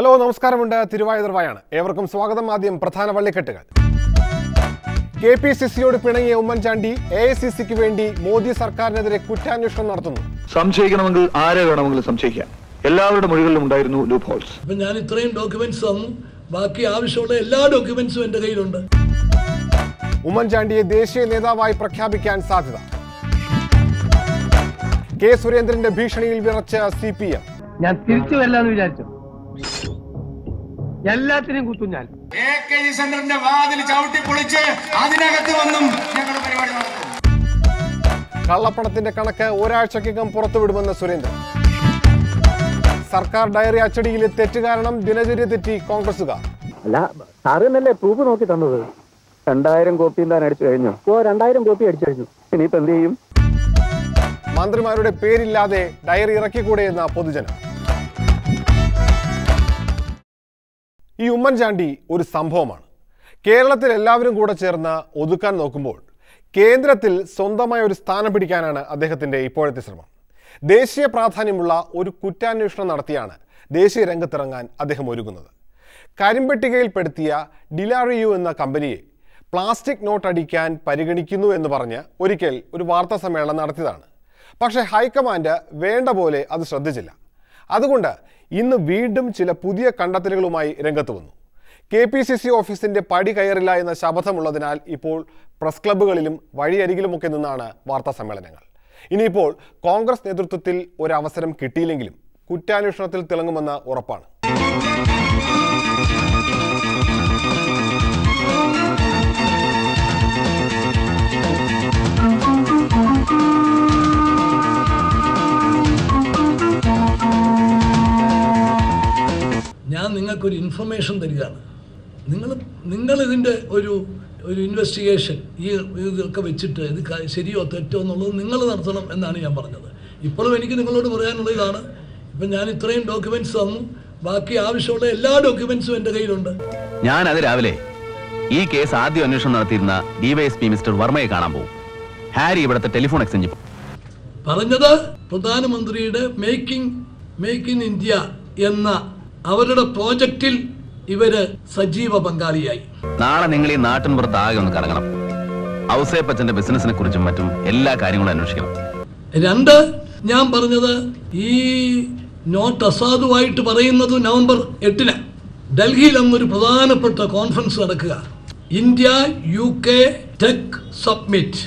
Hello നമസ്കാരമുണ്ട് തിരുവായുധർവായാണ് ഏവർക്കും സ്വാഗതം ആദ്യം പ്രധാന വള്ളിക്കെട്ടുകൾ കെപിസിസിയോട് പിണങ്ങിയ ഉമ്മൻചാണ്ടി എഐസിസിക്ക് വേണ്ടി മോദി സർക്കാരിനെതിരെ കുറ്റാന്വേഷണം നടത്തുന്നു സംശയിക്കണമെങ്കിൽ ആരെ വേണമെങ്കിലും സംശയിക്കാം എല്ലാവരുടെ മൊഴികളിലും ഉണ്ടായിരുന്നു ലൂപ്പ് ഹോൾസ് അപ്പോൾ ഞാൻ ഇത്രയും ഡോക്യുമെന്റ്സ് തന്നു ബാക്കി ആവശ്യമുള്ള എല്ലാ ഡോക്യുമെന്റ്സും എൻ്റെ കയ്യിലുണ്ട് ഉമ്മൻചാണ്ടിയെ ദേശീയ നേതാവായി പ്രഖ്യാപിക്കാൻ സാധ്യത കെ സുരേന്ദ്രന്റെ ഭീഷണിയിൽ വിറച്ച സിപിഎം ഞാൻ തിരിച്ചു വരില്ലെന്ന് വിചാരിച്ചു എല്ലാത്തിനെയും കുത്തും ഞാൻ സെന്ററിന്റെ വാതിൽ ചവിട്ടി പൊളിച്ച് അതിനകത്ത് വന്നും ഞങ്ങളുടെ പരിപാടി നടക്കും കള്ളപ്പണത്തിന്റെ കണക്ക് ഒരാഴ്ചക്കകം പുറത്തുവിടുമെന്ന് സുരേന്ദ്രൻ സർക്കാർ ഡയറി അച്ചടിയിലെ തെറ്റ് കാരണം ദിനചര്യ തെറ്റി കോൺഗ്രസുകാർ അല്ല സാറല്ലേ പ്രൂഫ് നോക്കി തന്നത് 2000 കോപ്പി താൻ അടിച്ചു കഴിഞ്ഞു ഓ 2000 കോപ്പി അടിച്ചു കഴിഞ്ഞു ഇനിയിപ്പോ എന്ത് ചെയ്യും മന്ത്രിമാരുടെ പേരില്ലാതെ ഡയറി ഇറക്കിക്കൂടെ എന്ന പൊതുജനം ഈ ഉമ്മൻചാണ്ടി ഒരു സംഭവമാണ് കേരളത്തിൽ എല്ലാവരും കൂടെ ചേർന്ന് ഒതുക്കാൻ നോക്കുമ്പോൾ കേന്ദ്രത്തിൽ സ്വന്തമായ ഒരു സ്ഥാനം പിടിക്കാനാണ് അദ്ദേഹത്തിൻ്റെ ഇപ്പോഴത്തെ ശ്രമം ദേശീയ പ്രാധാന്യമുള്ള ഒരു കുറ്റാന്വേഷണം നടത്തിയാണ് ദേശീയ രംഗത്തിറങ്ങാൻ അദ്ദേഹം ഒരുങ്ങുന്നത് കരിമ്പട്ടികയിൽപ്പെടുത്തിയ ഡിലാറിയു എന്ന കമ്പനിയെ പ്ലാസ്റ്റിക് നോട്ട് അടിക്കാൻ പരിഗണിക്കുന്നു എന്ന് പറഞ്ഞ് ഒരിക്കൽ ഒരു വാർത്താ സമ്മേളനം നടത്തിയതാണ് പക്ഷേ ഹൈക്കമാൻഡ് വേണ്ട പോലെ അത് ശ്രദ്ധിച്ചില്ല അതുകൊണ്ട് ഇന്ന് വീണ്ടും ചില പുതിയ കണ്ടെത്തലുകളുമായി രംഗത്ത് വന്നു കെ പി സി സി ഓഫീസിൻ്റെ പടി കയറില്ല എന്ന ശപഥമുള്ളതിനാൽ ഇപ്പോൾ പ്രസ് ക്ലബ്ബുകളിലും വഴിയരികിലുമൊക്കെ നിന്നാണ് വാർത്താ സമ്മേളനങ്ങൾ ഇനിയിപ്പോൾ കോൺഗ്രസ് നേതൃത്വത്തിൽ ഒരവസരം കിട്ടിയില്ലെങ്കിലും കുറ്റാന്വേഷണത്തിൽ തിളങ്ങുമെന്ന് ഉറപ്പാണ് ഞാൻ നിങ്ങൾക്കൊരു ഇൻഫർമേഷൻ തരികയാണ് നിങ്ങളിതിൻ്റെ ഒരു ഇൻവെസ്റ്റിഗേഷൻ ഈ ഇതൊക്കെ വെച്ചിട്ട് ഇത് ശരിയോ തെറ്റോ എന്നുള്ളത് നിങ്ങൾ നടത്തണം എന്നാണ് ഞാൻ പറഞ്ഞത് ഇപ്പോഴും എനിക്ക് നിങ്ങളോട് പറയാനുള്ള ഇതാണ് ഇപ്പം ഞാൻ ഇത്രയും ഡോക്യുമെന്റ്സ് തന്നു ബാക്കി ആവശ്യമുള്ള എല്ലാ ഡോക്യുമെന്റ്സും എൻ്റെ കയ്യിലുണ്ട് ഞാൻ അത് രാവിലെ ഈ കേസ് ആദ്യം അന്വേഷണം നടത്തിയിരുന്ന ഡിവൈഎസ്പി മിസ്റ്റർ വർമ്മയെ കാണാൻ പോകും ഹാരി ഇവിടുത്തെ ടെലിഫോൺ എക്സ്ചേഞ്ച് പറഞ്ഞത് പ്രധാനമന്ത്രിയുടെ മേക്ക് ഇൻ ഇന്ത്യ എന്ന അവരുടെ പ്രോജക്റ്റിൽ ഇവര് സജീവ പങ്കാളിയായി നാളെ നിങ്ങൾ ഈ നാട്ടിൻപുറത്ത് ആകെ ഒന്ന് കറങ്ങണം ഔസേപ്പച്ചന്റെ ബിസിനസിനെ കുറിച്ചും മറ്റും എല്ലാ കാര്യങ്ങളും അന്വേഷിക്കണം 2 ഞാൻ പറഞ്ഞത് ഈ നോട്ട് അസാധുവായിട്ട് പറയുന്നത് നവംബർ 8 ഡൽഹിയിൽ ഒരു പ്രധാനപ്പെട്ട കോൺഫറൻസ് നടക്കുക ഇന്ത്യ-UK ടെക് സബ്മിറ്റ്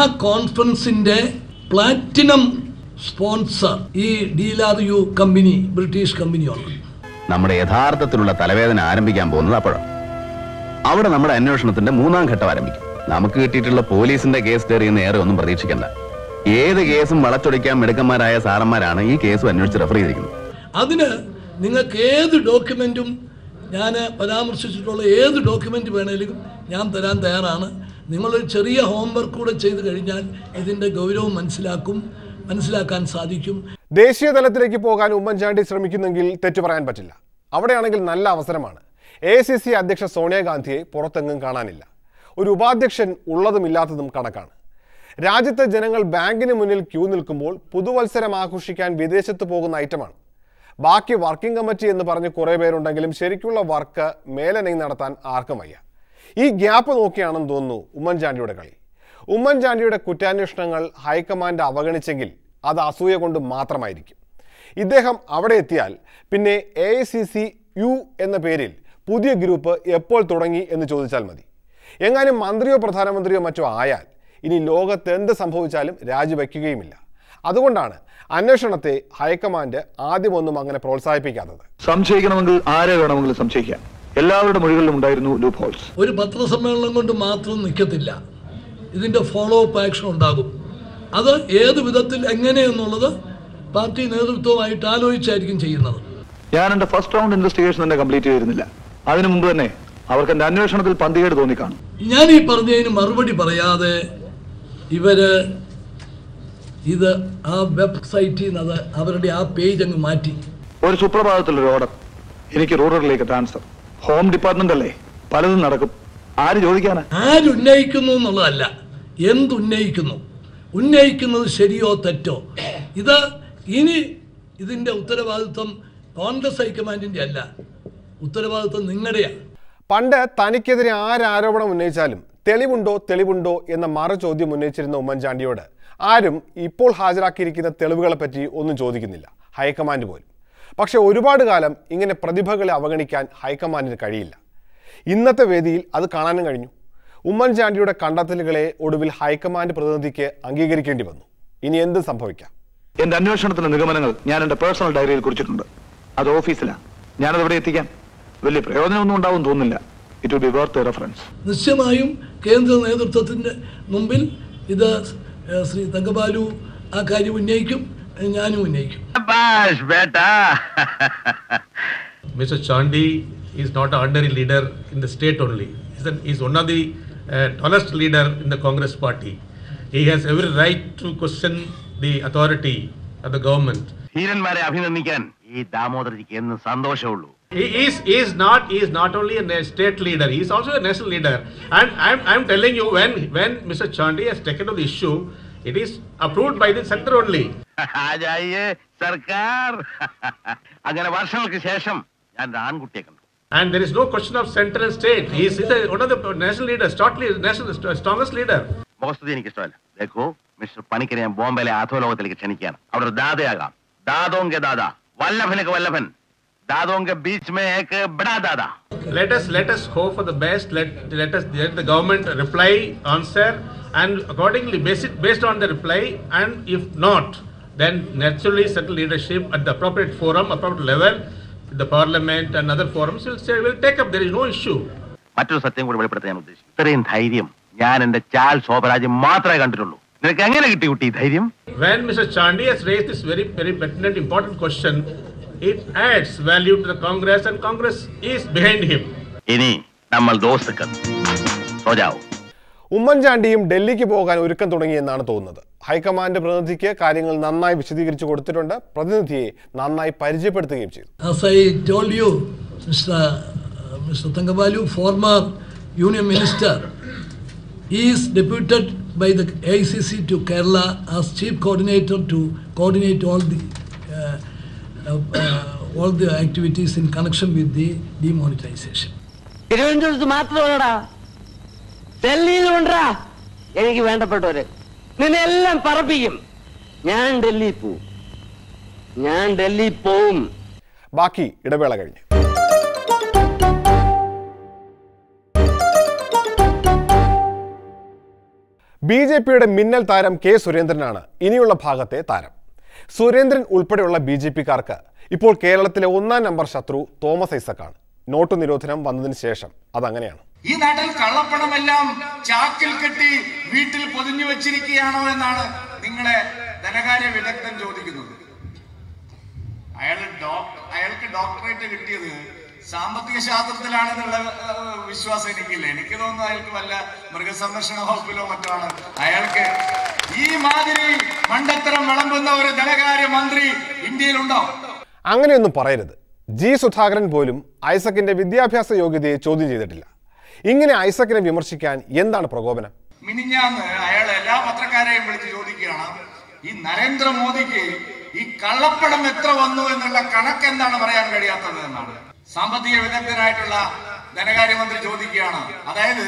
ആ കോൺഫറൻസിന്റെ പ്ലാറ്റിനം സ്പോൺസർ ഈ ഡിലാറിയു കമ്പനി ബ്രിട്ടീഷ് കമ്പനിയാണ് നമ്മുടെ യഥാർത്ഥത്തിലുള്ള തലവേദന ആരംഭിക്കാൻ പോകുന്നത് അപ്പോഴാണ് അവിടെ നമ്മുടെ അന്വേഷണത്തിന്റെ 3-ാം ഘട്ടം ആരംഭിക്കും നമുക്ക് കിട്ടിയിട്ടുള്ള പോലീസിന്റെ കേസ് ഡയറിയിൽ ഏറെ ഒന്നും പ്രതീക്ഷിക്കണ്ട ഏത് കേസും വളച്ചൊടിക്കാൻ മിടുക്കന്മാരായ സാറന്മാരാണ് ഈ കേസും അന്വേഷിച്ച് റെഫർ ചെയ്തിരിക്കുന്നത് അതിന് നിങ്ങൾക്ക് ഏത് ഡോക്യുമെന്റും ഞാൻ പരാമർശിച്ചിട്ടുള്ള ഏത് ഡോക്യുമെന്റ് വേണമെങ്കിലും ഞാൻ തരാൻ തയ്യാറാണ് നിങ്ങളൊരു ചെറിയ ഹോംവർക്ക് കൂടെ ചെയ്തു കഴിഞ്ഞാൽ ഇതിന്റെ ഗൗരവം മനസ്സിലാക്കാൻ സാധിക്കും ദേശീയ തലത്തിലേക്ക് പോകാൻ ഉമ്മൻചാണ്ടി ശ്രമിക്കുന്നെങ്കിൽ തെറ്റു പറയാൻ പറ്റില്ല അവിടെയാണെങ്കിൽ നല്ല അവസരമാണ് AICC അധ്യക്ഷ സോണിയാഗാന്ധിയെ പുറത്തെങ്ങും കാണാനില്ല ഒരു ഉപാധ്യക്ഷൻ ഉള്ളതും ഇല്ലാത്തതും കണക്കാണ് രാജ്യത്തെ ജനങ്ങൾ ബാങ്കിന് മുന്നിൽ ക്യൂ നിൽക്കുമ്പോൾ പുതുവത്സരം ആഘോഷിക്കാൻ വിദേശത്ത് പോകുന്ന ഐറ്റമാണ് ബാക്കി വർക്കിംഗ് കമ്മിറ്റി എന്ന് പറഞ്ഞ് കുറേ പേരുണ്ടെങ്കിലും ശരിക്കുള്ള വർക്ക് മേലനങ്ങി നടത്താൻ ആർക്കും വയ്യ ഈ ഗ്യാപ്പ് നോക്കിയാണെന്ന് തോന്നുന്നു ഉമ്മൻചാണ്ടിയുടെ കളി ഉമ്മൻചാണ്ടിയുടെ കുറ്റാന്വേഷണങ്ങൾ ഹൈക്കമാൻഡ് അവഗണിച്ചെങ്കിൽ അത് അസൂയ കൊണ്ട് മാത്രമായിരിക്കും ഇദ്ദേഹം അവിടെ എത്തിയാൽ പിന്നെ AICCU എന്ന പേരിൽ പുതിയ ഗ്രൂപ്പ് എപ്പോൾ തുടങ്ങി എന്ന് ചോദിച്ചാൽ മതി എങ്ങാനും മന്ത്രിയോ പ്രധാനമന്ത്രിയോ മറ്റോ ആയാൽ ഇനി ലോകത്ത് എന്ത് സംഭവിച്ചാലും രാജിവെക്കുകയുമില്ല അതുകൊണ്ടാണ് അന്വേഷണത്തെ ഹൈക്കമാൻഡ് ആദ്യമൊന്നും അങ്ങനെ പ്രോത്സാഹിപ്പിക്കാത്തത് സംശയിക്കണമെങ്കിൽ ആരെ വേണമെങ്കിലും സംശയിക്കാം എല്ലാവരുടെ മൊഴികളിലും ഉണ്ടായിരുന്നു ലൂപ്പ് ഹോൾസ് ഒരു പത്രസമ്മേളനം കൊണ്ട് മാത്രം നിൽക്കത്തില്ല ഇതിൻ്റെ ഫോളോ അപ്പ് ആക്ഷൻ ഉണ്ടാകും അത് ഏത് വിധത്തിൽ എങ്ങനെയെന്നുള്ളത് പാർട്ടി നേതൃത്വമായിട്ട് ആലോചിച്ചായിരിക്കും ചെയ്യുന്നത് ഞാൻ എൻ്റെ ഫസ്റ്റ് റൗണ്ട് ഇൻവെസ്റ്റിഗേഷൻ തന്നെ കംപ്ലീറ്റ് ചെയ്തിരുന്നില്ല അതിനു മുമ്പ് തന്നെ അവർക്ക് എൻ്റെ അന്വേഷണത്തിൽ പന്തികേട് തോന്നിക്കാണും ഞാൻ ഈ പറഞ്ഞതിന് മറുപടി പറയാതെ ഇവര് ഇത് ആ വെബ്സൈറ്റിൽ നിന്ന് അത് അവരുടെ ആ പേജ് അങ്ങ് മാറ്റി ഒരു സുപ്രഭാതത്തിലൊരു ഓർഡർ എനിക്ക് റൂറലിലേക്ക് ട്രാൻസ്ഫർ ഹോം ഡിപ്പാർട്ട്മെൻ്റ് അല്ലേ പലതും നടക്കും ആര് ചോദിക്കാനാ ആരുന്നയിക്കുന്നു എന്നുള്ളതല്ല എന്തുന്നയിക്കുന്നു ഉന്നയിക്കുന്നത് ശരിയോ തെറ്റോ ഇത് ഇനി ഇതിൻ്റെ ഉത്തരവാദിത്വം കോൺഗ്രസ് ഹൈക്കമാൻഡിൻ്റെ അല്ല ഉത്തരവാദിത്വം നിങ്ങളുടെയാണ്. പണ്ട് തനിക്കെതിരെ ആരോപണം ഉന്നയിച്ചാലും തെളിവുണ്ടോ തെളിവുണ്ടോ എന്ന മറുചോദ്യം ഉന്നയിച്ചിരുന്ന ഉമ്മൻചാണ്ടിയോട് ആരും ഇപ്പോൾ ഹാജരാക്കിയിരിക്കുന്ന തെളിവുകളെ പറ്റി ഒന്നും ചോദിക്കുന്നില്ല, ഹൈക്കമാൻഡ് പോലും. പക്ഷേ ഒരുപാട് കാലം ഇങ്ങനെ പ്രതിഭകളെ അവഗണിക്കാൻ ഹൈക്കമാൻഡിന് കഴിയില്ല. ഇന്നത്തെ വേദിയിൽ അത് കാണാനും കഴിഞ്ഞു. ഉമ്മൻചാണ്ടിയുടെ കണ്ടെത്തലുകളെ ഒടുവിൽ ഹൈക്കമാൻഡ് പ്രതിനിധിക്ക് അംഗീകരിക്കേണ്ടി വന്നു. ഇനി എന്ത് സംഭവിക്കാം? എന്റെ അന്വേഷണത്തിന്റെ നിഗമനങ്ങൾ ഞാൻ എന്റെ പേഴ്സണൽ ഡയറിയിൽ കുറിച്ചിട്ടുണ്ട്. അത് ഓഫീസിലാണ്, ഞാനത് ഇവിടെ എത്തിക്കാം. വലിയ പ്രയോജനമൊന്നും ഉണ്ടാവും തോന്നുന്നില്ല. It will be worth a reference. നിശ്ചയമായും കേന്ദ്ര നേതൃത്വത്തിന്റെ മുമ്പിൽ ഇത് ശ്രീ തങ്കബാലു ആ കാര്യം ഉന്നയിക്കും, ഞാനും ഉന്നയിക്കും. Mr. Chandi is not an ordinary leader in the state only. He is one of the tallest leader in the Congress party. He has every right to question the authority of the government. He is not only a state leader, he is also a national leader. And I am telling you, when Mr. Chandi has taken up the issue, it is approved by the center only. And there is no question of center and state. He is one of the national leaders, strongest leader. Mr. Panikari and Bombay Atholo Telechan. Our Dada, Dadonga Dada, Wallafen Wallafen, Dadonga Beach Make Bradada. Let us hope for the best. Let the government reply, answer, and accordingly based on the reply, and if not, then naturally central leadership at the appropriate forum, appropriate level, the parliament and other forums will take up. There is no issue. Matru satyam kodu velipadathan uddeshikku. Itrain dhairyam njan ende Charles Hoparaje maatrame kandittullu. Ninakku engane kitti kutti dhairyam? When Mr. Chandi has raised this very, very pertinent, important question, it adds value to the Congress, and Congress is behind him. Ini nammal dostukal. Sojao. ഉമ്മൻചാണ്ടിയും ഡൽഹിക്ക് പോകാൻ ഒരുക്കം തുടങ്ങിയെന്നാണ് തോന്നുന്നത്. High command പ്രതിനിധിക്ക് കാര്യങ്ങൾ നന്നായി വിശദീകരിച്ചു കൊടുത്തിട്ടുണ്ട്, പ്രതിനിധിയെ നന്നായി പരിചയപ്പെടുത്തുകയും ചെയ്തു. As I told you, Mr. Thangabalu, former Union Minister, is deputed by the AICC to Kerala as chief coordinator to coordinate all the activities in connection with the demonetization. തിരുവനന്തപുരത്ത് മാത്രമല്ലടാ, ഡൽഹിയിലുണ്ടാ എനിക്ക് വേണ്ടപ്പെട്ടവര്, നിന്നെല്ലാം പറപ്പിക്കും. ഞാൻ ഡൽഹി പോവും. ബാക്കി ഇടവേള കഴിഞ്ഞു. ബിജെപിയുടെ മിന്നൽ താരം കെ സുരേന്ദ്രനാണ് ഇനിയുള്ള ഭാഗത്തെ താരം. സുരേന്ദ്രൻ ഉൾപ്പെടെയുള്ള ബിജെപിക്കാർക്ക് ഇപ്പോൾ കേരളത്തിലെ ഒന്നാം നമ്പർ ശത്രു തോമസ് ഐസക്കാണ്. നോട്ട് നിരോധനം വന്നതിന് ശേഷം അതങ്ങനെയാണ്. ഈ നാട്ടിൽ കള്ളപ്പണമെല്ലാം ചാക്കിൽ കെട്ടി വീട്ടിൽ പൊതിഞ്ഞു വെച്ചിരിക്കുകയാണോ എന്നാണ് നിങ്ങളെ ധനകാര്യ വിദഗ്ധൻ ചോദിക്കുന്നത്. അയാൾക്ക് ഡോക്ടറേറ്റ് കിട്ടിയത് സാമ്പത്തിക ശാസ്ത്രത്തിലാണെന്നുള്ള വിശ്വാസം എനിക്കില്ല. എനിക്ക് തോന്നുന്നു അയാൾക്ക് വല്ല മൃഗസംരക്ഷണ വകുപ്പിലോ മറ്റാണ്. അയാൾക്ക് ഈ മാതിരി മണ്ടത്തരം വിളമ്പുന്ന ഒരു ധനകാര്യ മന്ത്രി ഇന്ത്യയിലുണ്ടോ? അങ്ങനെയൊന്നും പറയരുത്. ജി സുധാകരൻ പോലും ഐസക്കിന്റെ വിദ്യാഭ്യാസ യോഗ്യതയെ ചോദ്യം ചെയ്തിട്ടില്ല. ഇങ്ങനെ ഐസക്കിനെ വിമർശിക്കാൻ എന്താണ് പ്രകോപനം? മിനിഞ്ഞാന്ന് അയാൾ എല്ലാ പത്രക്കാരെയും വിളിച്ച് ചോദിക്കുകയാണ്, ഈ നരേന്ദ്രമോദിക്ക് ഈ കള്ളപ്പണം എത്ര വന്നു എന്നുള്ള കണക്ക് എന്താണ് പറയാൻ കഴിയാത്തത് എന്നാണ് സാമ്പത്തിക വിദഗ്ധനായിട്ടുള്ള ധനകാര്യമന്ത്രി ചോദിക്കുകയാണ്. അതായത്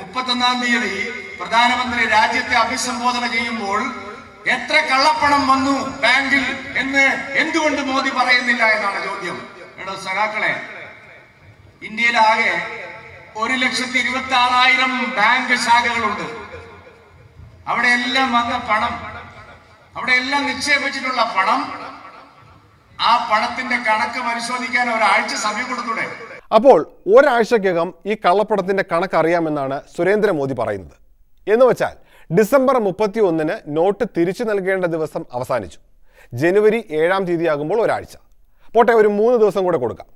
31-ാം തീയതി പ്രധാനമന്ത്രി രാജ്യത്തെ അഭിസംബോധന ചെയ്യുമ്പോൾ എത്ര കള്ളപ്പണം വന്നു ബാങ്കിൽ എന്ന് എന്തുകൊണ്ട് മോദി പറയുന്നില്ല എന്നാണ് ചോദ്യം. എടോ സഖാക്കളെ, ഇന്ത്യയിലാകെ 1,26,000 ബാങ്ക് ശാഖകളുണ്ട്. അവിടെയെല്ലാം വന്ന പണം, അവിടെയെല്ലാം നിക്ഷേപിച്ചിട്ടുള്ള പണം, ആ പണത്തിന്റെ കണക്ക് പരിശോധിക്കാൻ ഒരാഴ്ച സമയം കൊടുത്തൂടെ? അപ്പോൾ ഒരാഴ്ചക്കകം ഈ കള്ളപ്പണത്തിന്റെ കണക്ക് അറിയാമെന്നാണ് സുരേന്ദ്രമോദി പറയുന്നത്. എന്ന് വെച്ചാൽ ഡിസംബർ 31-ന് നോട്ട് തിരിച്ചു നൽകേണ്ട ദിവസം അവസാനിച്ചു. ജനുവരി 7-ാം തീയതി ആകുമ്പോൾ ഒരാഴ്ച പോട്ടെ, ഒരു 3 ദിവസം കൂടെ കൊടുക്കാം.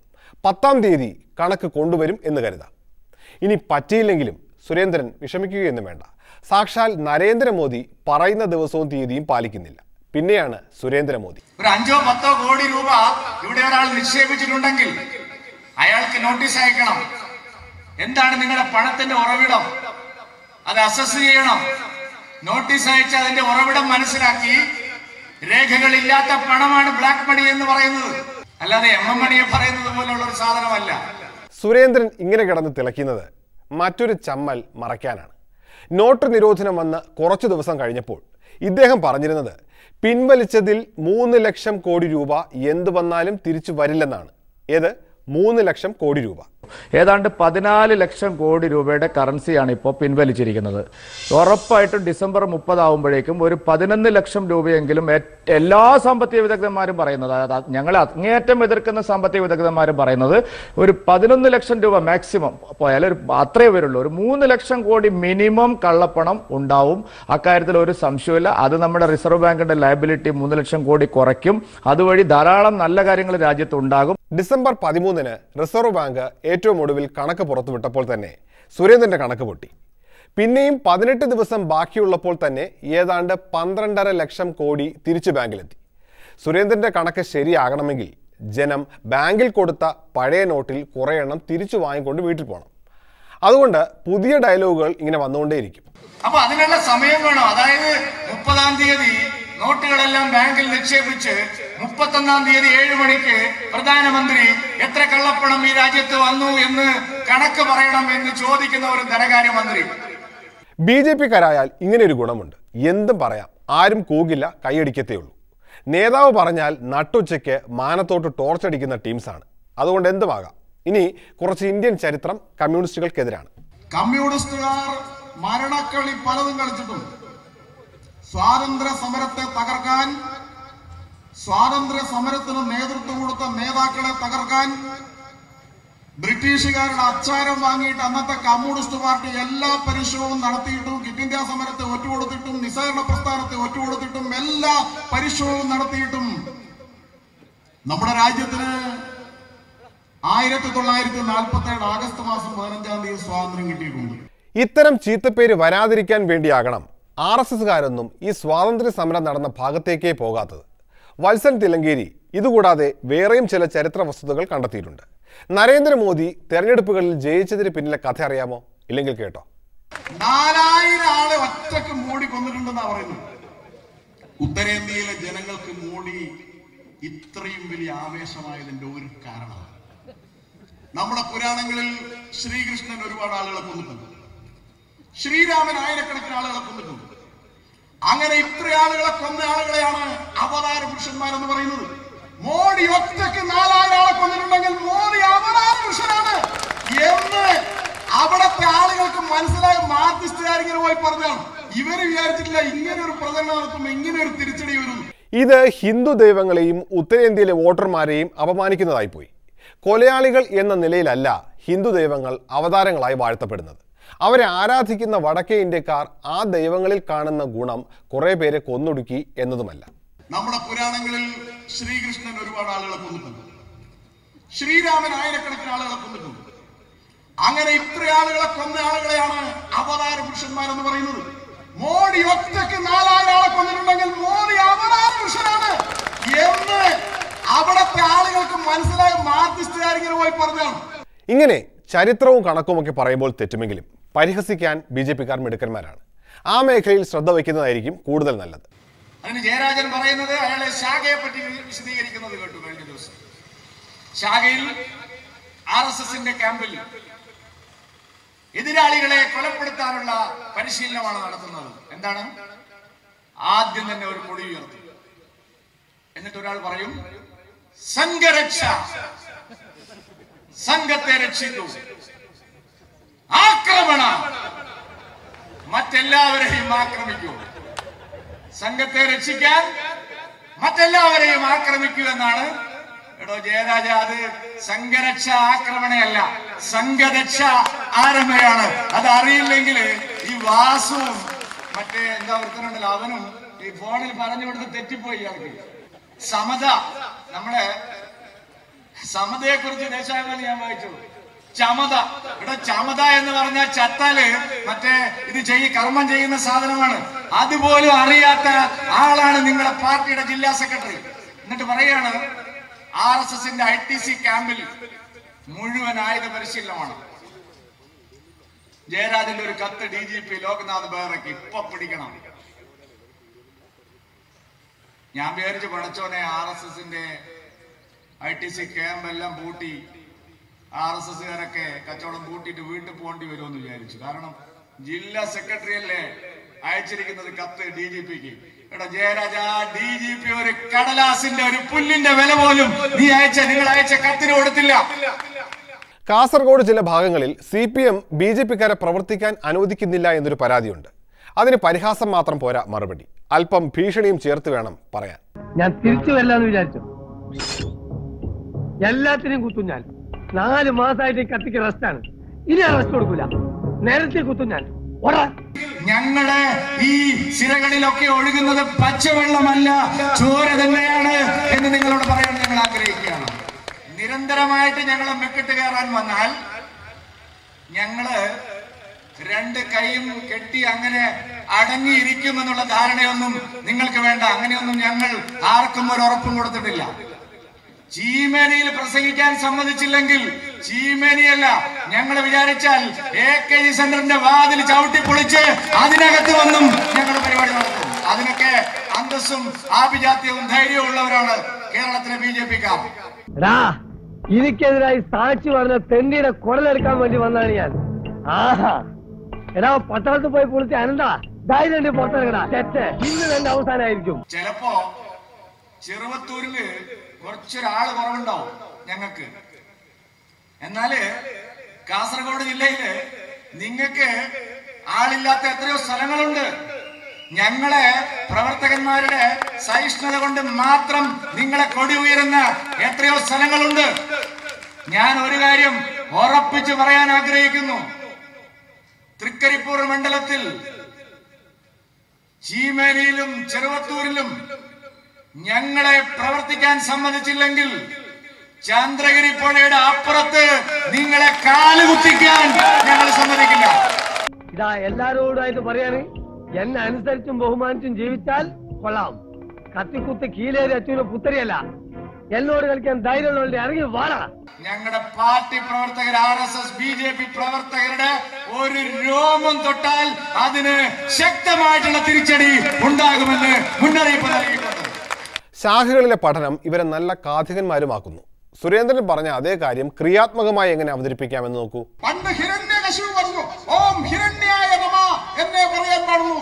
10-ാം തീയതി കണക്ക് കൊണ്ടുവരും എന്ന് കരുതാം. ഇനി പറ്റിയില്ലെങ്കിലും സുരേന്ദ്രൻ വിഷമിക്കുകയൊന്നും വേണ്ട. സാക്ഷാൽ നരേന്ദ്രമോദി പറയുന്ന ദിവസവും തീയതിയും പാലിക്കുന്നില്ല. പിന്നെയാണ് സുരേന്ദ്രമോദി 5 or 10 കോടി രൂപ ഇവിടെ ഒരാൾ നിക്ഷേപിച്ചിട്ടുണ്ടെങ്കിൽ അയാൾക്ക് നോട്ടീസ് അയക്കണം. എന്താണ് നിങ്ങളുടെ പണത്തിന്റെ ഉറവിടം, അത് അസസ് ചെയ്യണം. നോട്ടീസ് അയച്ച് അതിന്റെ ഉറവിടം മനസ്സിലാക്കി, രേഖകളില്ലാത്ത പണമാണ് ബ്ലാക്ക് മണി എന്ന് പറയുന്നത്, അല്ലാതെ എം എം മണിയെ പറയുന്നത് പോലുള്ള ഒരു സാധനമല്ല. സുരേന്ദ്രൻ ഇങ്ങനെ കിടന്ന് തിളയ്ക്കുന്നത് മറ്റൊരു ചമ്മൽ മറയ്ക്കാനാണ്. നോട്ട് നിരോധനം വന്ന കുറച്ചു ദിവസം കഴിഞ്ഞപ്പോൾ ഇദ്ദേഹം പറഞ്ഞിരുന്നത് പിൻവലിച്ചതിൽ 3 ലക്ഷം കോടി രൂപ എന്തു വന്നാലും തിരിച്ചു വരില്ലെന്നാണ്. ഏത് 3 ലക്ഷം കോടി രൂപ? ഏതാണ്ട് 14 ലക്ഷം കോടി രൂപയുടെ കറൻസിയാണ് ഇപ്പോൾ പിൻവലിച്ചിരിക്കുന്നത്. ഉറപ്പായിട്ടും ഡിസംബർ 30 ആവുമ്പോഴേക്കും ഒരു 11 ലക്ഷം രൂപയെങ്കിലും എല്ലാ സാമ്പത്തിക വിദഗ്ധന്മാരും പറയുന്നത്, ഞങ്ങളെ അങ്ങേയറ്റം എതിർക്കുന്ന സാമ്പത്തിക വിദഗ്ധന്മാരും പറയുന്നത്, ഒരു 11 ലക്ഷം രൂപ മാക്സിമം പോയാൽ ഒരു അത്രേ വരുള്ളൂ. ഒരു 3 ലക്ഷം കോടി മിനിമം കള്ളപ്പണം ഉണ്ടാവും, അക്കാര്യത്തിൽ ഒരു സംശയമില്ല. അത് നമ്മുടെ റിസർവ് ബാങ്കിന്റെ ലയബിലിറ്റി 3 ലക്ഷം കോടി കുറയ്ക്കും. അതുവഴി ധാരാളം നല്ല കാര്യങ്ങൾ രാജ്യത്ത് ഉണ്ടാകും. ഡിസംബർ 13-ന് റിസർവ് ബാങ്ക് ഏറ്റവും ഒടുവിൽ കണക്ക് പുറത്തുവിട്ടപ്പോൾ തന്നെ സുരേന്ദ്രൻ്റെ കണക്ക് പൊട്ടി. പിന്നെയും 18 ദിവസം ബാക്കിയുള്ളപ്പോൾ തന്നെ ഏതാണ്ട് 12.5 ലക്ഷം കോടി തിരിച്ചു ബാങ്കിലെത്തി. സുരേന്ദ്രൻ്റെ കണക്ക് ശരിയാകണമെങ്കിൽ ജനം ബാങ്കിൽ കൊടുത്ത പഴയ നോട്ടിൽ കുറേ എണ്ണം തിരിച്ചു വാങ്ങിക്കൊണ്ട് വീട്ടിൽ പോകണം. അതുകൊണ്ട് പുതിയ ഡയലോഗുകൾ ഇങ്ങനെ വന്നുകൊണ്ടേയിരിക്കും. അപ്പോൾ അതിനുള്ള സമയം വേണം. അതായത് 30-ആം തീയതി നോട്ടുകളെല്ലാം ബാങ്കിൽ നിക്ഷേപിച്ച് 31-ആം തീയതി 7 മണിക്ക് പ്രധാനമന്ത്രി എത്ര കള്ളപ്പണം ഈ രാജ്യത്ത് വന്നു എന്ന് കണക്ക് പറയണം എന്ന് ചോദിക്കുന്ന ഒരു ധനകാര്യമന്ത്രി. BJP-ക്കാരായാൽ ഇങ്ങനെ ഒരു ഗുണമുണ്ട്, എന്തും പറയാം, ആരും കൂകില്ല, കൈയടിക്കത്തേ ഉള്ളൂ. നേതാവ് പറഞ്ഞാൽ നട്ടുച്ചയ്ക്ക് മാനത്തോട്ട് ടോർച്ചടിക്കുന്ന ടീംസാണ്. അതുകൊണ്ട് എന്തുമാകാം. ഇനി കുറച്ച് ഇന്ത്യൻ ചരിത്രം കമ്മ്യൂണിസ്റ്റുകൾക്കെതിരാണ്. കമ്മ്യൂണിസ്റ്റുകാർ മരണക്കളി പലതും കളിച്ചിട്ടുണ്ട്. സ്വാതന്ത്ര്യ സമരത്തെ തകർക്കാൻ, സ്വാതന്ത്ര്യ സമരത്തിന് നേതൃത്വം കൊടുത്ത നേതാക്കളെ തകർക്കാൻ ബ്രിട്ടീഷുകാരുടെ അച്ചാരം വാങ്ങിയിട്ട് അന്നത്തെ കമ്മ്യൂണിസ്റ്റ് പാർട്ടി എല്ലാ പരിശ്രമവും നടത്തിയിട്ടും, ക്വിറ്റ് ഇന്ത്യ സമരത്തെ ഒറ്റുകൊടുത്തിട്ടും, നിസ്സഹരണ പ്രസ്ഥാനത്തെ ഒറ്റുകൊടുത്തിട്ടും, എല്ലാ പരിശ്രമവും നടത്തിയിട്ടും നമ്മുടെ രാജ്യത്തിന് 1947 ആഗസ്റ്റ് 15 സ്വാതന്ത്ര്യം കിട്ടിയിട്ടുണ്ട്. ഇത്തരം ചീത്തപ്പേര് വരാതിരിക്കാൻ വേണ്ടിയാകണം RSSകാരൊന്നും ഈ സ്വാതന്ത്ര്യ സമരം നടന്ന ഭാഗത്തേക്കേ പോകാത്തത്. വത്സൻ തിലങ്കേരി ഇതുകൂടാതെ വേറെയും ചില ചരിത്ര വസ്തുതകൾ കണ്ടെത്തിയിട്ടുണ്ട്. നരേന്ദ്രമോദി തെരഞ്ഞെടുപ്പുകളിൽ ജയിച്ചതിന് പിന്നിലെ കഥ അറിയാമോ? ഇല്ലെങ്കിൽ കേട്ടോ. 4000 ആളെ ഒറ്റക്ക് മോഡി കൊന്നിട്ടുണ്ടെന്നാണ് പറയുന്നത്. ഉത്തരേന്ത്യയിലെ ജനങ്ങൾക്ക് മോഡി ഇത്രയും വലിയ ആവേശമായതിന്റെ ഒരു കാരണമാണ് നമ്മുടെ പുരാണങ്ങളിൽ ശ്രീകൃഷ്ണൻ ഒരുപാട് ആളുകളെ കൊന്നിട്ടുണ്ട്, ശ്രീരാമൻ ആയിരക്കണക്കിന് ആളുകളെ കൊന്നിട്ടുണ്ട്. അങ്ങനെ ഇത്ര ആളുകളെ കൊന്ന ആളുകളെയാണ് അവതാര പുരുഷന്മാരെന്ന് പറയുന്നത്. മോഡി ഒറ്റയ്ക്ക് 4000 ആളെ കൊന്നിട്ടുണ്ടെങ്കിൽ മോഡി അവതാര പുരുഷനാണ് എന്ന് അവിടത്തെ ആളുകൾക്ക് മനസ്സിലായ മാർക്സിസ്റ്റുകാരിങ്ങനെ പോയി പറഞ്ഞാണ്. ഇവര് വിചാരിച്ചിട്ടില്ല ഇങ്ങനെ ഒരു പ്രചരണം നടത്തുമ്പോ ഇങ്ങനെ ഒരു തിരിച്ചടി വരും. ഇത് ഹിന്ദു ദൈവങ്ങളെയും ഉത്തരേന്ത്യയിലെ വോട്ടർമാരെയും അപമാനിക്കുന്നതായി പോയി. കൊലയാളികൾ എന്ന നിലയിലല്ല ഹിന്ദു ദൈവങ്ങൾ അവതാരങ്ങളായി വാഴ്ത്തപ്പെടുന്നത്. അവരെ ആരാധിക്കുന്ന വടക്കേ ഇന്ത്യക്കാർ ആ ദൈവങ്ങളിൽ കാണുന്ന ഗുണം കുറെ പേരെ കൊന്നൊടുക്കി എന്നതുമല്ല. നമ്മുടെ പുരാണങ്ങളിൽ ശ്രീകൃഷ്ണൻ ഒരുപാട് ആളുകളെ കൊന്നിട്ടുണ്ട്, ശ്രീരാമൻ ആയിരക്കണക്കിന് ആളുകളെ കൊന്നിട്ടുണ്ട്. അങ്ങനെ ഇത്ര ആളുകളെ കൊന്ന ആളുകളെയാണ് അവതാര പുരുഷന്മാരെന്ന് പറയുന്നത്. മോഡി ഒറ്റയ്ക്ക് 4000 ആളെ കൊന്നിട്ടുണ്ടെങ്കിൽ മോഡി അവതാര പുരുഷനാണ് എന്ന് അവിടത്തെ ആളുകൾക്ക് മനസ്സിലായ മാർക്സിസ്റ്റുകാരിങ്ങനെ പോയി പറഞ്ഞാണ്. ഇങ്ങനെ ചരിത്രവും കണക്കുമൊക്കെ പറയുമ്പോൾ തെറ്റുമെങ്കിലും പരിഹസിക്കാൻ BJP-ക്കാർ മിടുക്കന്മാരാണ്. ആ മേഖലയിൽ ശ്രദ്ധ വയ്ക്കുന്നതായിരിക്കും കൂടുതൽ നല്ലത്. അതിന് ജയരാജൻ പറയുന്നത് അയാളെ ശാഖയെ പറ്റി വിശദീകരിക്കുന്നത് കേട്ടു. കഴിഞ്ഞ ദിവസം ശാഖയിൽ RSSന്റെ ക്യാമ്പിൽ എതിരാളികളെ കൊലപ്പെടുത്താനുള്ള പരിശീലനമാണ് നടത്തുന്നത്. എന്താണ്? ആദ്യം തന്നെ ഒരു കൊടി ഉയർത്തി, എന്നിട്ട് ഒരാൾ പറയും സംഘരക്ഷ, സംഘത്തെ രക്ഷിക്കൂ, ആക്രമണ, മറ്റെല്ലാവരെയും ആക്രമിക്കൂ, സംഘത്തെ രക്ഷിക്കാൻ മറ്റെല്ലാവരെയും ആക്രമിക്കൂ എന്നാണ്. എടോ ജയരാജ, അത് സംഘരക്ഷ ആക്രമണയല്ല, സംഘരക്ഷ ആരംഭയാണ്. അത് അറിയില്ലെങ്കിൽ ഈ വാസുവും മറ്റേ എന്താ ഒരുത്തനുണ്ടല്ലോ അവനും ഈ ഫോണിൽ പറഞ്ഞു കൊടുത്ത് തെറ്റിപ്പോയി. സമത, നമ്മുടെ സമതയെ കുറിച്ച് ദേശാഭിമാനി ഞാൻ വായിച്ചു. ചമത, ഇവിടെ ചമത എന്ന് പറഞ്ഞാൽ ചത്താല് മറ്റേ ഇത് കർമ്മം ചെയ്യുന്ന സാധനമാണ്. അതുപോലും അറിയാത്ത ആളാണ് നിങ്ങളുടെ പാർട്ടിയുടെ ജില്ലാ സെക്രട്ടറി. എന്നിട്ട് പറയാണ് RSSന്റെ ITC ക്യാമ്പിൽ മുഴുവൻ ആയുധ പരിശീലനമാണ്. ജയരാജന്റെ ഒരു കത്ത് DGP ലോക്നാഥ് ബെഹ്റയ്ക്ക്, ഇപ്പൊ പിടിക്കണം. ഞാൻ വിചാരിച്ചു പടച്ചോനെ RSSന്റെ ITC ക്യാമ്പെല്ലാം പൂട്ടി ആർഎസ്എസുകാരൊക്കെ കച്ചവടം കൂട്ടിയിട്ട് വീട്ടിൽ പോകേണ്ടി വരുമെന്ന് വിചാരിച്ചു. കാരണം ജില്ലാ സെക്രട്ടറിയല്ലേ അയച്ചിരിക്കുന്നത് കത്ത് ഡി ജി പിക്ക്. എടാ ജയരാജ, ഡി ജി പി ഒരു കടലാസിന്റെ ഒരു പുല്ലിന്റെ വില പോലും നീ അയച്ച നിങ്ങൾ അയച്ച കത്തിന് കൊടുത്തില്ല. കാസർഗോഡ് ചില ഭാഗങ്ങളിൽ CPM BJPക്കാരെ പ്രവർത്തിക്കാൻ അനുവദിക്കുന്നില്ല എന്നൊരു പരാതിയുണ്ട്. അതിന് പരിഹാസം മാത്രം പോരാ, മറുപടി അല്പം ഭീഷണിയും ചേർത്ത് വേണം പറയാൻ. ഞാൻ തിരിച്ചു വല്ലാന്ന് വിചാരിച്ചു, എല്ലാത്തിനും കുത്തും ഞാൻ. 4 മാസമായിട്ട് കത്തിക്ക് റെസ്റ്റാണ്, ഇനി റെസ്റ്റ് കൊടുക്കൂല, നേരത്തെ കുത്തും ഞാൻ. ഞങ്ങളുടെ ഈ സിരകളിലൊക്കെ ഒഴുകുന്നത് പച്ചവെള്ളമല്ല, ചോര തന്നെയാണ് എന്ന് നിങ്ങളോട് പറയാൻ ഞങ്ങൾ ആഗ്രഹിക്കുകയാണ്. നിരന്തരമായിട്ട് ഞങ്ങളെ മെക്കിട്ട് കയറാൻ വന്നാൽ ഞങ്ങള് 2 കൈയും കെട്ടി അങ്ങനെ അടങ്ങിയിരിക്കുമെന്നുള്ള ധാരണയൊന്നും നിങ്ങൾക്ക് വേണ്ട. അങ്ങനെയൊന്നും ഞങ്ങൾ ആർക്കും ഒരു ഉറപ്പും കൊടുത്തിട്ടില്ല. ചീമേനിയിൽ പ്രസംഗിക്കാൻ സമ്മതിച്ചില്ലെങ്കിൽ ചീമേനിയല്ല, ഞങ്ങൾ വിചാരിച്ചാൽ AKG സെന്ററിന്റെ വാതിൽ ചവിട്ടി പൊളിച്ച് അതിനകത്ത് വന്നും ഞങ്ങൾ പരിപാടി നടത്തും. അതിനൊക്കെ അന്തസ്സും ആഭിജാത്യവും ധൈര്യവും ഉള്ളവരാണ് കേരളത്തിലെ BJPക്കാർ. എനിക്കെതിരായി സാക്ഷി പറഞ്ഞ തെണ്ടിയുടെ കുടലെടുക്കാൻ വേണ്ടി വന്നാണ് ഞാൻ. പട്ടാളത്ത് പോയി പൊളിച്ച് അനന്താ ധൈര്യം പുറത്തിറങ്ങടാ, തെറ്റ് ഇന്ന് തന്നെ അവസാനമായിരിക്കും. ചിലപ്പോ ചെറുവത്തൂരില് കുറച്ചൊരാള് കുറവുണ്ടാവും ഞങ്ങൾക്ക്. എന്നാല് കാസർഗോഡ് ജില്ലയില് നിങ്ങൾക്ക് ആളില്ലാത്ത എത്രയോ സ്ഥലങ്ങളുണ്ട്. ഞങ്ങളെ പ്രവർത്തകന്മാരുടെ സഹിഷ്ണുത കൊണ്ട് മാത്രം നിങ്ങളെ കൊടി ഉയരുന്ന എത്രയോ സ്ഥലങ്ങളുണ്ട്. ഞാൻ ഒരു കാര്യം ഉറപ്പിച്ചു പറയാൻ ആഗ്രഹിക്കുന്നു, തൃക്കരിപ്പൂർ മണ്ഡലത്തിൽ ചീമേനിയിലും ചെറുവത്തൂരിലും ഞങ്ങളെ പ്രവർത്തിക്കാൻ സമ്മതിച്ചില്ലെങ്കിൽ ചന്ദ്രഗിരി പുഴയുടെ അപ്പുറത്ത് നിങ്ങളെ കാലുകുത്തിക്കാൻ ഞങ്ങൾ സമ്മതിക്കില്ല. ഇതാ എല്ലാരോടുമായിട്ട് പറയാണ്, എന്നെ അനുസരിച്ചും ബഹുമാനിച്ചും ജീവിച്ചാൽ കൊള്ളാം. കത്തിക്കുത്ത് കീലേരി അച്ഛനെ പുത്തരിയല്ല. എന്നോട് കളിക്കാൻ ധൈര്യമുള്ള ഇറങ്ങി വാടാ. ഞങ്ങളുടെ പാർട്ടി പ്രവർത്തകർ RSS BJP പ്രവർത്തകരുടെ ഒരു രോമം തൊട്ടാൽ അതിന് ശക്തമായിട്ടുള്ള തിരിച്ചടി ഉണ്ടാകുമെന്ന് മുന്നറിയിപ്പ് നൽകിയിട്ടുണ്ട്. ശാഖകളിലെ പഠനം ഇവരെ നല്ല കാഥികന്മാരുമാക്കുന്നു. സുരേന്ദ്രൻ പറഞ്ഞ അതേ കാര്യം ക്രിയാത്മകമായി എങ്ങനെ അവതരിപ്പിക്കാമെന്ന് നോക്കൂ. പണ്ട് ഹിരണ്യകശിപു പറഞ്ഞു, ഓം ഹിരണ്യായ നമഃ എന്നേ പറയാൻ പാടുള്ളൂ.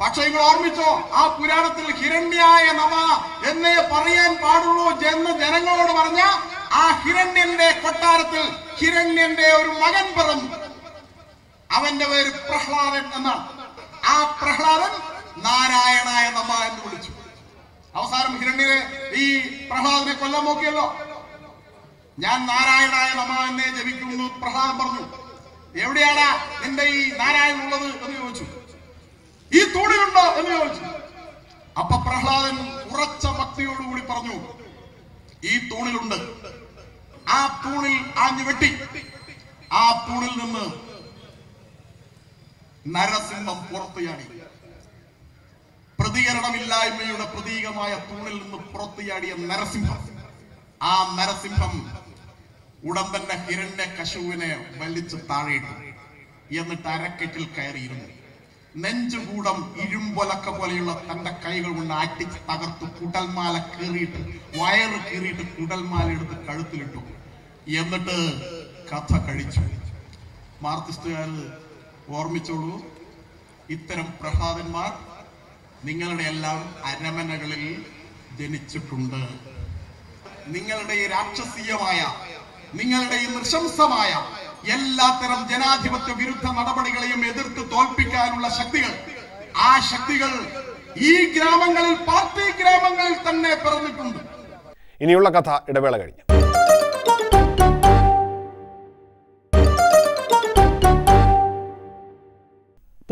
പക്ഷേ നിങ്ങൾ ഓർമ്മിച്ചോ, ആ പുരാണത്തിൽ ഹിരണ്യായ നമഃ എന്നേ പറയാൻ പാടുള്ളൂ എന്ന് ജനങ്ങളോട് പറഞ്ഞ ആ ഹിരണ്യന്റെ കൊട്ടാരത്തിൽ ഹിരണ്യന്റെ ഒരു മകൻ പറഞ്ഞു. അവന്റെ പേര് പ്രഹ്ലാദൻ എന്നാണ്. ആ പ്രഹ്ലാദൻ നാരായണായ നമഃ എന്ന് വിളിച്ചു. അവസാനം ഹിരണ്യനെ ഈ പ്രഹ്ലാദനെ കൊല്ലാൻ നോക്കിയല്ലോ. ഞാൻ നാരായണായ നമഃ എന്നെ ജപിക്കുന്നു പ്രഹ്ലാദൻ പറഞ്ഞു. എവിടെയാണ് നിന്റെ ഈ നാരായണൻ ഉള്ളത് എന്ന് ചോദിച്ചു. ഈ തൂണിലുണ്ടോ എന്ന് ചോദിച്ചു. അപ്പൊ പ്രഹ്ലാദൻ ഉറച്ച ഭക്തിയോടുകൂടി പറഞ്ഞു, ഈ തൂണിലുണ്ട്. ആ തൂണിൽ ആഞ്ഞു വെട്ടി. ആ തൂണിൽ നിന്ന് നരസിംഹം പുറത്തു ചാടി. പ്രതികരണമില്ലായ്മയുടെ പ്രതീകമായ തൂണിൽ നിന്ന് പുറത്തു ചാടിയ നരസിംഹം, ആ നരസിംഹം ഉടൻ തന്നെ ഹിരണ്യകശുവിനെ വലിച്ചു താഴെയിട്ടു. എന്നിട്ട് അരക്കെട്ടിൽ കയറിയിരുന്നു. നെഞ്ചുകൂടം ഇരുമ്പൊലക്ക പോലെയുള്ള തന്റെ കൈകൾ കൊണ്ട് ആറ്റിച്ച് തകർത്തു. കുടൽമാല കീറിയിട്ട്, വയറ് കീറിയിട്ട് കുടൽമാല എടുത്ത് കഴുത്തിലിട്ടു. എന്നിട്ട് കഥ കഴിച്ചു. മാർക്സിസ്റ്റുകാർ ഓർമ്മിച്ചോളൂ, ഇത്തരം പ്രഹ്ലാദന്മാർ നിങ്ങളുടെ എല്ലാം അരമനകളിൽ ജനിച്ചിട്ടുണ്ട്. നിങ്ങളുടെ ഈ രാക്ഷസീയമായ, നിങ്ങളുടെ ഈ നൃശംസമായ എല്ലാത്തരം ജനാധിപത്യ വിരുദ്ധ നടപടികളെയും എതിർത്ത് തോൽപ്പിക്കാനുള്ള ശക്തികൾ, ആ ശക്തികൾ ഈ ഗ്രാമങ്ങളിൽ, പാർട്ടി ഗ്രാമങ്ങളിൽ തന്നെ പിറന്നിട്ടുണ്ട്. ഇനിയുള്ള കഥ ഇടവേള കഴിഞ്ഞു.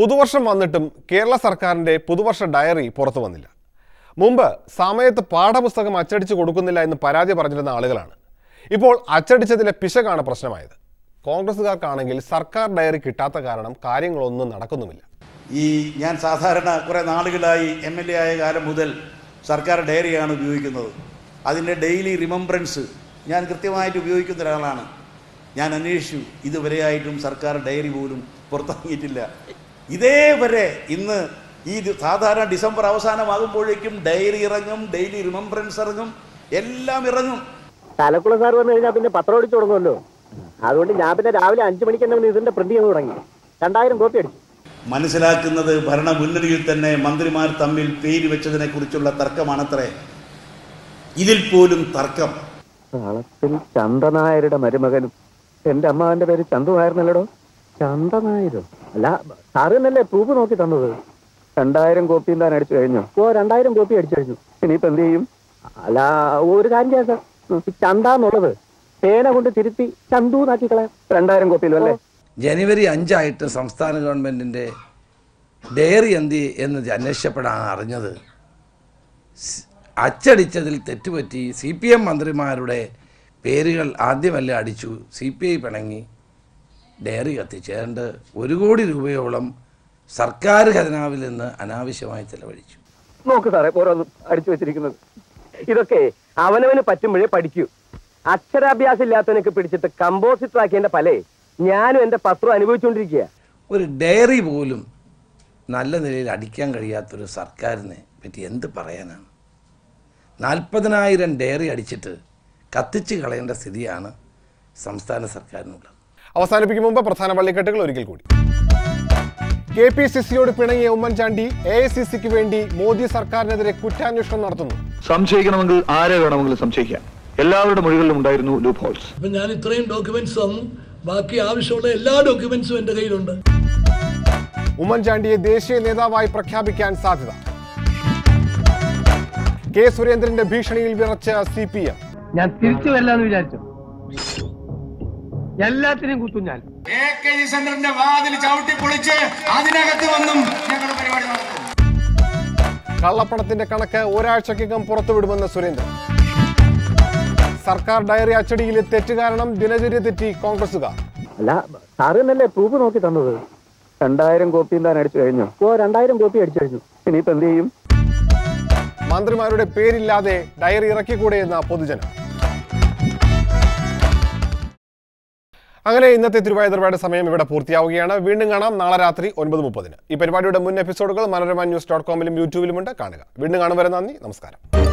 പുതുവർഷം വന്നിട്ടും കേരള സർക്കാരിൻ്റെ പുതുവർഷ ഡയറി പുറത്തു വന്നില്ല. മുമ്പ് സമയത്ത് പാഠപുസ്തകം അച്ചടിച്ചു കൊടുക്കുന്നില്ല എന്ന് പരാതി പറഞ്ഞിരുന്ന ആളുകളാണ് ഇപ്പോൾ അച്ചടിച്ചതിലെ പിശകാണ് പ്രശ്നമായത്. കോൺഗ്രസുകാർക്കാണെങ്കിൽ സർക്കാർ ഡയറി കിട്ടാത്ത കാരണം കാര്യങ്ങളൊന്നും നടക്കുന്നുമില്ല. ഞാൻ സാധാരണ കുറേ നാളുകളായി MLA ആയ കാലം മുതൽ സർക്കാർ ഡയറിയാണ് ഉപയോഗിക്കുന്നത്. അതിൻ്റെ ഡെയിലി റിമംബ്രൻസ് ഞാൻ കൃത്യമായിട്ട് ഉപയോഗിക്കുന്ന ഒരാളാണ്. ഞാൻ അന്വേഷിച്ചു, ഇതുവരെയായിട്ടും സർക്കാർ ഡയറി പോലും പുറത്തിറങ്ങിയിട്ടില്ല. ഇതേവരെ ഇന്ന് ഈ സാധാരണ ഡിസംബർ അവസാനമാകുമ്പോഴേക്കും ഡയറി ഇറങ്ങും, ഡെയിലി റിമംബ്രൻസ് ഇറങ്ങും, എല്ലാം ഇറങ്ങും. തലക്കുള്ള സാർ വന്നു കഴിഞ്ഞാൽ പിന്നെ പത്രം അടിച്ചു തുടങ്ങുമല്ലോ. അതുകൊണ്ട് ഞാൻ പിന്നെ രാവിലെ 5 മണിക്ക് തന്നെ ഇതിന്റെ പ്രിന്റ് ചെയ്ത് തുടങ്ങി. 2000 കോപ്പി അടിച്ചു. മനസ്സിലാക്കുന്നത് ഭരണ മുന്നണിയിൽ തന്നെ മന്ത്രിമാർ തമ്മിൽ പേര് വെച്ചതിനെ കുറിച്ചുള്ള തർക്കമാണത്രേ. ഇതിൽ പോലും തർക്കം. കളത്തിൽ ചന്ദനായരുടെ മരുമകനും എന്റെ അമ്മാവന്റെ പേര് ചന്തുവായിരുന്നല്ലോ. ചന്ദനായരും അല്ല സാറിനല്ലേ പ്രൂഫ് നോക്കി തന്നത്. 2000 കോപ്പി താൻ അടിച്ചു കഴിഞ്ഞു? ഓ 2000 കോപ്പി അടിച്ചു കഴിഞ്ഞു. ഇനിയിപ്പോ എന്ത് ചെയ്യും? അല്ല ഒരു കാര്യം ചെയ്യാം സാർ, ചന്താന്നുള്ളത് പേന കൊണ്ട് തിരുത്തി ചന്തു നാക്കി കളയാം. 2000 കോപ്പിയിലും അല്ലേ? ജനുവരി 5 സംസ്ഥാന ഗവൺമെന്റിന്റെ ഡയറി എന്തി എന്ന് അന്വേഷിച്ചപ്പോഴാണ് അറിഞ്ഞത് അച്ചടിച്ചതിൽ തെറ്റുപറ്റി CPM മന്ത്രിമാരുടെ പേരുകൾ ആദ്യമല്ലേ അടിച്ചു. CPI പിണങ്ങി ഡയറി കത്തിച്ചേണ്ട് 1 കോടി രൂപയോളം സർക്കാർ ഖജനാവിൽ നിന്ന് അനാവശ്യമായി ചെലവഴിച്ചു. നോക്ക് സാറേ ഓരോന്നും അടിച്ചു വെച്ചിരിക്കുന്നത്. ഇതൊക്കെ അവനവന് പറ്റുമ്പോഴേ പഠിക്കൂ. അക്ഷരാഭ്യാസം ഇല്ലാത്തവനൊക്കെ പിടിച്ചിട്ട് കമ്പോസിറ്റർ ആക്കിയതിന്റെ പല ഞാനും എൻ്റെ പത്രം അനുഭവിച്ചുകൊണ്ടിരിക്കുക. ഒരു ഡയറി പോലും നല്ല നിലയിൽ അടിക്കാൻ കഴിയാത്തൊരു സർക്കാരിനെ പറ്റി എന്ത് പറയാനാണ്? 40,000 ഡയറി അടിച്ചിട്ട് കത്തിച്ച് കളയേണ്ട സ്ഥിതിയാണ് സംസ്ഥാന സർക്കാരിനുള്ളത്. അവസാനിപ്പിക്കും മുമ്പ് പ്രധാന വള്ളിക്കെട്ടുകൾ ഒരിക്കൽ കൂടി. KPCCയോട് പിണങ്ങിയ ഉമ്മൻചാണ്ടി AICCക്ക് വേണ്ടി മോദി സർക്കാരിനെതിരെ കുറ്റാന്വേഷണം നടത്തുന്നു. സംശയിക്കണമെങ്കിൽ ആരെ വേണമെങ്കിലും സംശയിക്കാം. എല്ലാവരുടെ മൊഴികളിലും ഉണ്ടായിരുന്നു ലൂപ്പ് ഹോൾസ്. അപ്പോൾ ഞാൻ ഇത്രയും ഡോക്യുമെന്റ്സ് ആണ്, ബാക്കി ആവശ്യമുള്ള എല്ലാ ഡോക്യുമെന്റ്സും എന്റെ കയ്യിലുണ്ട്. ഉമ്മൻചാണ്ടിയെ ദേശീയ നേതാവായി പ്രഖ്യാപിക്കാൻ സാധ്യത. കെ സുരേന്ദ്രന്റെ ഭീഷണിയിൽ വിറച്ച CPM. ഞാൻ തിരിച്ചു വരില്ലാന്ന് വിചാരിച്ചു. എല്ലാത്തിനെയും കുത്തും ഞാൻ. AKG സെന്ററിന്റെ വാതിൽ ചവിട്ടി പൊളിച്ച് അതിനകത്ത് വന്നും ഞങ്ങൾ പരിപാടി നടത്തും. കള്ളപ്പണത്തിന്റെ കണക്ക് ഒരാഴ്ചക്കകം പുറത്തുവിടുമെന്ന് സുരേന്ദ്രൻ. സർക്കാർ ഡയറി അച്ചടിയിലെ തെറ്റ് കാരണം ദിനചര്യ തെറ്റി കോൺഗ്രസുകാർ. അല്ല സാറിനല്ലേ പ്രൂഫ് നോക്കി തന്നത്. 2000 കോപ്പിയും താൻ അടിച്ചു കഴിഞ്ഞു? ഓ 2000 കോപ്പി അടിച്ചു കഴിഞ്ഞു. ഇനിയിപ്പോ എന്ത് ചെയ്യും? മന്ത്രിമാരുടെ പേരില്ലാതെ ഡയറി ഇറക്കിക്കൂടെ എന്ന പൊതുജനം. അങ്ങനെ ഇന്നത്തെ തിരുവാതിരയുടെ സമയം ഇവിടെ പൂർത്തിയാവുകയാണ്. വീണ്ടും കാണാം നാളെ രാത്രി 9:30-ന്. ഈ പരിപാടിയുടെ മുൻ എപ്പിസോഡുകൾ മനോരമ news.com ലും യൂട്യൂബിലുമുണ്ട്, കാണുക. വീണ്ടും കാണും വരെ നന്ദി, നമസ്കാരം.